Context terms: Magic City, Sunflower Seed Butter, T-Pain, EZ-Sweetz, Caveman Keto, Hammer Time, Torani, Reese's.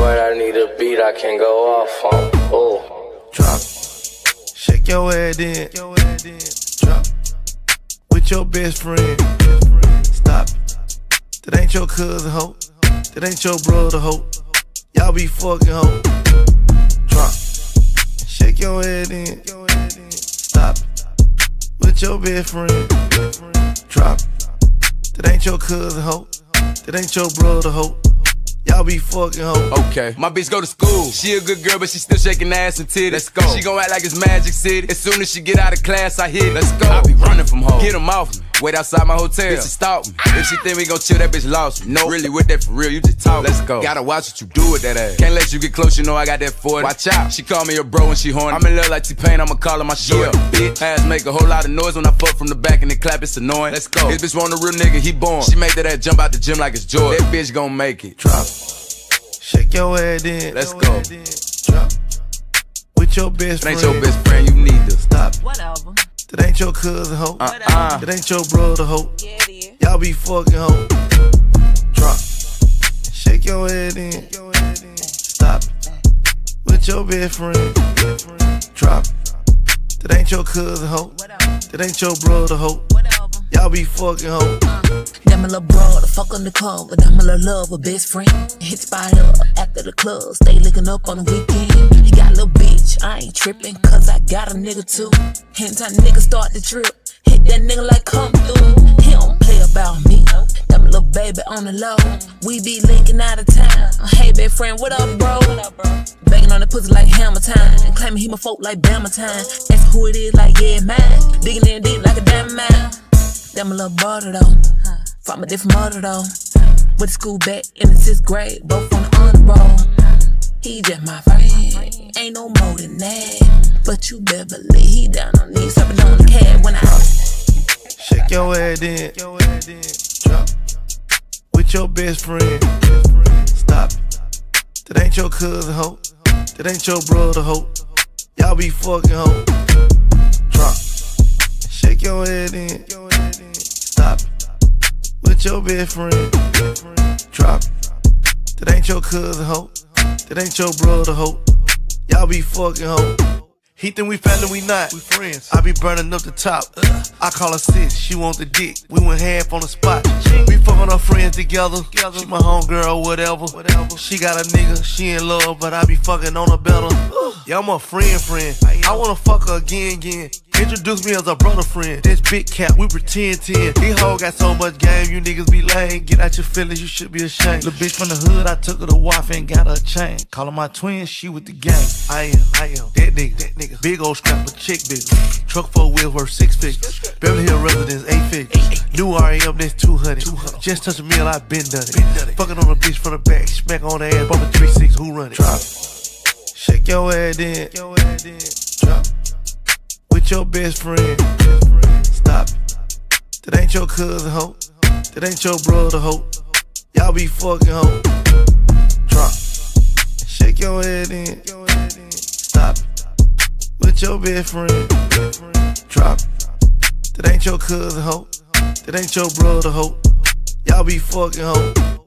when I need a beat, I can go off on. Oh, drop, shake your head in, drop with your best friend. Stop, that ain't your cousin, ho. That ain't your brother, ho. Y'all be fucking, ho. Drop, shake your head in, stop with your best friend. Drop, that ain't your cousin, ho. That ain't your brother, ho. Y'all be fucking hoe. Okay, my bitch go to school. She a good girl, but she still shaking ass and titties. Let's go. She gon' act like it's Magic City. As soon as she get out of class, I hit it. Let's go. I be running from home. Get them off me. Wait outside my hotel. Bitch, she stalk me. If she think we gon' chill, that bitch lost me. No, really with that for real, you just talk. Let's go. Gotta watch what you do with that ass. Can't let you get close, you know I got that 40. Watch out. She call me your bro when she horny. I'm in love like T-Pain, I'ma call her my shorty. Yeah, bitch. Ass make a whole lot of noise when I fuck from the back and they clap, it's annoying. Let's go. This bitch want a real nigga, he born. She make that ass jump out the gym like it's Jordan. That bitch gon' make it. Drop, shake your head in. Let's go. Drop with your best friend. That ain't your best friend, you need to stop. Whatever. That ain't your cousin, ho. That ain't your brother, ho. Y'all be fucking, ho. Drop, shake your head in. Stop with your best friend. Drop, that ain't your cousin, ho. That ain't your brother, ho. Y'all be fucking, ho. That my little bro, the fuck on the car, but that my little love, a best friend. Hit spot up after the club, stay looking up on the weekend. He got a little bitch, I ain't tripping, cause I got a nigga too. Anytime nigga start the trip, hit that nigga like come through. He don't play about me, that my little baby on the low. We be linking out of time, hey best friend, what up bro? Banging on the pussy like Hammer Time, and claiming he my folk like Bama Time. Ask who it is like yeah mine, digging in deep like a diamond mine. That my little brother though, from a different mother though. With the school back in the 6th grade, both on the honor roll. He just my friend, ain't no more than that. But you better believe he down on knees, stepping on the cab when I shake your head in. Drop with your best friend. Stop, that ain't your cousin, ho. That ain't your brother, ho. Y'all be fucking, ho. Drop, shake your head in. Stop with your best friend. Drop, that ain't your cousin, ho. That ain't your brother, ho. Y'all be fucking, ho. He think we family, we not. We friends. I be burning up the top. I call her sis, she want the dick. We went half on the spot. We fucking our friends together. She my homegirl, whatever. She got a nigga, she in love, but I be fucking on her better. Y'all my friend. I wanna fuck her again. Introduce me as a brother friend. This big cat, we pretend 10. These hoes got so much game, you niggas be lame. Get out your feelings, you should be ashamed. Little bitch from the hood, I took her to wife and got her a chain. Callin' my twin, she with the gang. I am that nigga. Big old scrap of chick bitch. Truck full wheels worth 6 figures. Beverly Hill residence 8 figures. New RAM, that's 200. Just touch a meal, I been done it. Fucking on a bitch from the back, smack on the ass, bump a 3-6, who run it? Drop, shake your head in. Drop with your best friend. Stop, that ain't your cousin, ho. That ain't your brother, ho. Y'all be fucking, ho. Drop, shake your head in. Stop, with your best friend. Drop, that ain't your cousin, ho. That ain't your brother, ho. Y'all be fucking, ho.